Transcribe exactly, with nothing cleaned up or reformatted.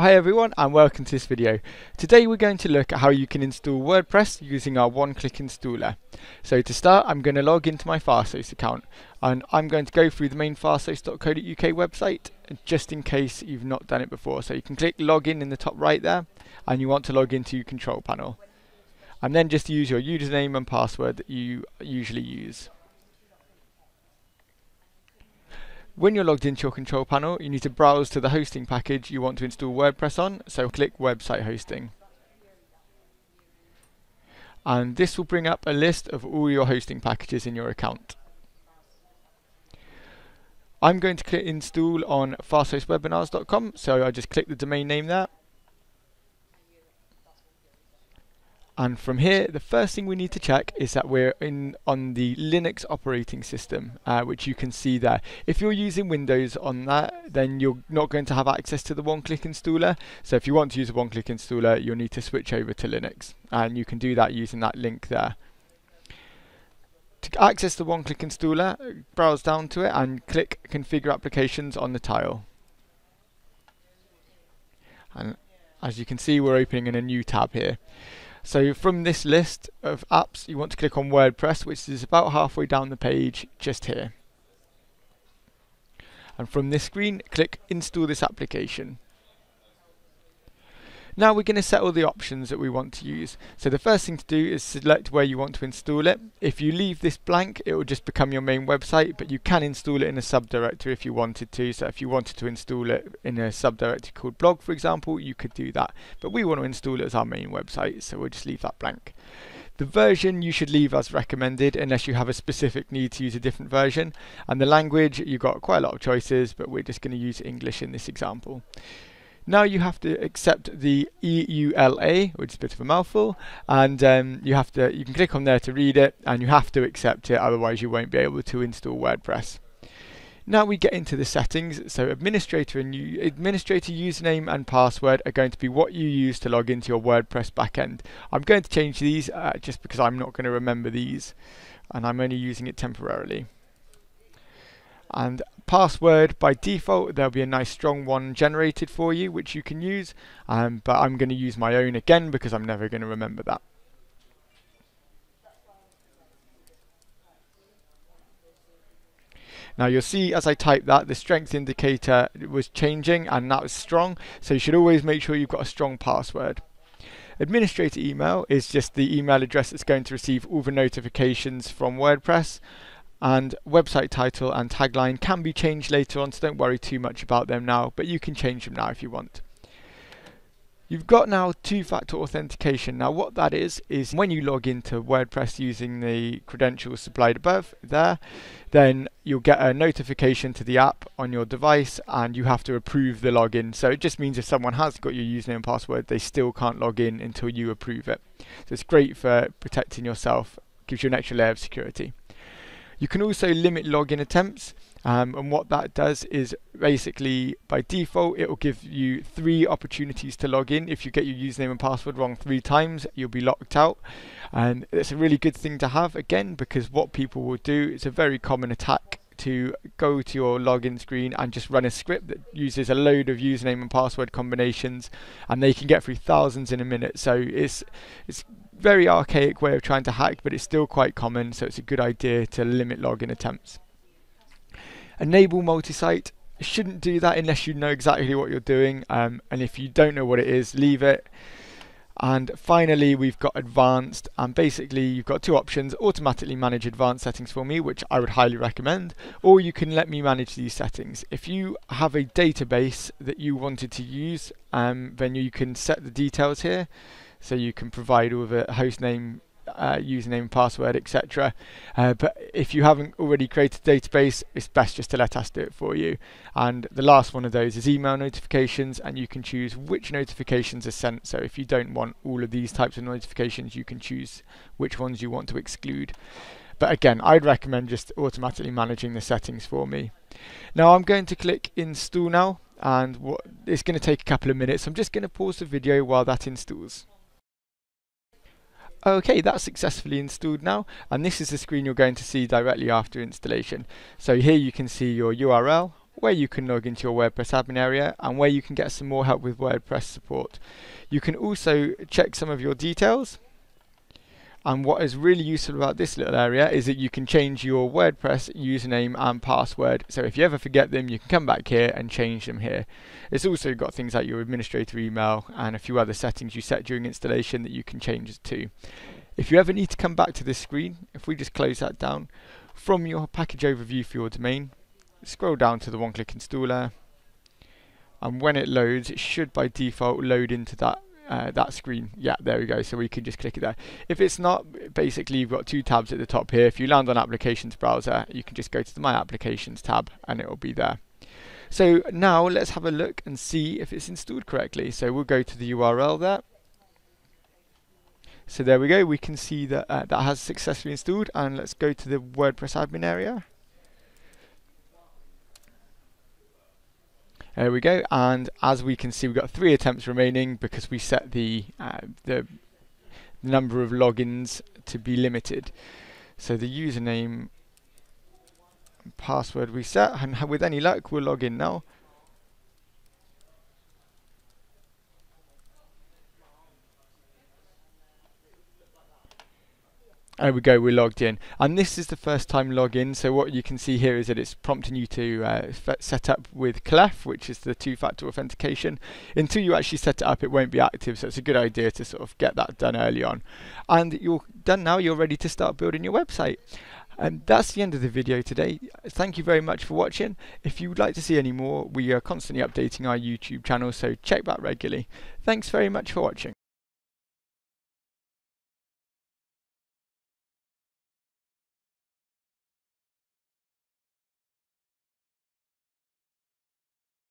Hi everyone and welcome to this video. Today we're going to look at how you can install WordPress using our OneClick Installer. So to start, I'm going to log into my Fasthosts account and I'm going to go through the main fasthosts dot co dot U K website just in case you've not done it before. So you can click login in the top right there and you want to log into your control panel. And then just use your username and password that you usually use. When you're logged into your control panel, you need to browse to the hosting package you want to install WordPress on, so click website hosting. And this will bring up a list of all your hosting packages in your account. I'm going to click install on fasthosts webinars dot com, so I just click the domain name there. And from here, the first thing we need to check is that we're in on the Linux operating system, uh, which you can see there. If you're using Windows on that, then you're not going to have access to the OneClick Installer. So if you want to use the OneClick Installer, you'll need to switch over to Linux. And you can do that using that link there. To access the OneClick Installer, browse down to it and click Configure Applications on the tile. And as you can see, we're opening in a new tab here. So from this list of apps, you want to click on WordPress, which is about halfway down the page, just here. And from this screen, click Install this application. Now we're going to set all the options that we want to use. So the first thing to do is select where you want to install it. If you leave this blank, it will just become your main website, but you can install it in a subdirectory if you wanted to. So if you wanted to install it in a subdirectory called blog, for example, you could do that. But we want to install it as our main website, so we'll just leave that blank. The version you should leave as recommended unless you have a specific need to use a different version. And the language, you've got quite a lot of choices, but we're just going to use English in this example. Now you have to accept the E U L A, which is a bit of a mouthful, and um, you have to you can click on there to read it, and you have to accept it, otherwise you won't be able to install WordPress. Now we get into the settings. So administrator and you, administrator username and password are going to be what you use to log into your WordPress backend. I'm going to change these uh, just because I'm not going to remember these, and I'm only using it temporarily. And password, by default there'll be a nice strong one generated for you which you can use, um, but I'm going to use my own again because I'm never going to remember that. Now you'll see as I type that the strength indicator was changing, and that was strong, so you should always make sure you've got a strong password. Administrator email is just the email address that's going to receive all the notifications from WordPress. And website title and tagline can be changed later on, so don't worry too much about them now, but you can change them now if you want. You've got now two-factor authentication. Now what that is, is when you log into WordPress using the credentials supplied above there, then you'll get a notification to the app on your device and you have to approve the login. So it just means if someone has got your username and password, they still can't log in until you approve it. So it's great for protecting yourself, gives you an extra layer of security. You can also limit login attempts, um, and what that does is basically by default it will give you three opportunities to log in. If you get your username and password wrong three times, you'll be locked out, and it's a really good thing to have again because what people will do, it's a very common attack to go to your login screen and just run a script that uses a load of username and password combinations, and they can get through thousands in a minute. So it's it's very archaic way of trying to hack, but it's still quite common, so it's a good idea to limit login attempts. Enable multi-site. Shouldn't do that unless you know exactly what you're doing, um, and if you don't know what it is, leave it. And finally, we've got advanced, and basically you've got two options: automatically manage advanced settings for me, which I would highly recommend, or you can let me manage these settings. If you have a database that you wanted to use, um, then you can set the details here. So you can provide all the host name, uh, username, password, et cetera. Uh, but if you haven't already created a database, it's best just to let us do it for you. And the last one of those is email notifications, and you can choose which notifications are sent. So if you don't want all of these types of notifications, you can choose which ones you want to exclude. But again, I'd recommend just automatically managing the settings for me. Now I'm going to click install now, and what, it's going to take a couple of minutes. I'm just going to pause the video while that installs. Okay, that's successfully installed now, and this is the screen you're going to see directly after installation. So here you can see your U R L, where you can log into your WordPress admin area and where you can get some more help with WordPress support. You can also check some of your details, and what is really useful about this little area is that you can change your WordPress username and password, so if you ever forget them you can come back here and change them here. It's also got things like your administrator email and a few other settings you set during installation that you can change to. If you ever need to come back to this screen, if we just close that down, from your package overview for your domain, scroll down to the OneClick Installer, and when it loads it should by default load into that Uh, that screen. Yeah, there we go, so we can just click it there. If it's not, basically you've got two tabs at the top here. If you land on applications browser, you can just go to the My Applications tab and it will be there. So now let's have a look and see if it's installed correctly. So we'll go to the U R L there. So there we go, we can see that uh, that has successfully installed, and let's go to the WordPress admin area. There we go, and as we can see we've got three attempts remaining because we set the, uh, the number of logins to be limited. So the username and password we set, and with any luck we'll log in now. There we go, we're logged in, and this is the first time login. So what you can see here is that it's prompting you to uh, set up with Clef, which is the two-factor authentication. Until you actually set it up it won't be active, so it's a good idea to sort of get that done early on. And you're done now, you're ready to start building your website. And that's the end of the video today. Thank you very much for watching. If you would like to see any more, we are constantly updating our YouTube channel, so check back regularly. Thanks very much for watching.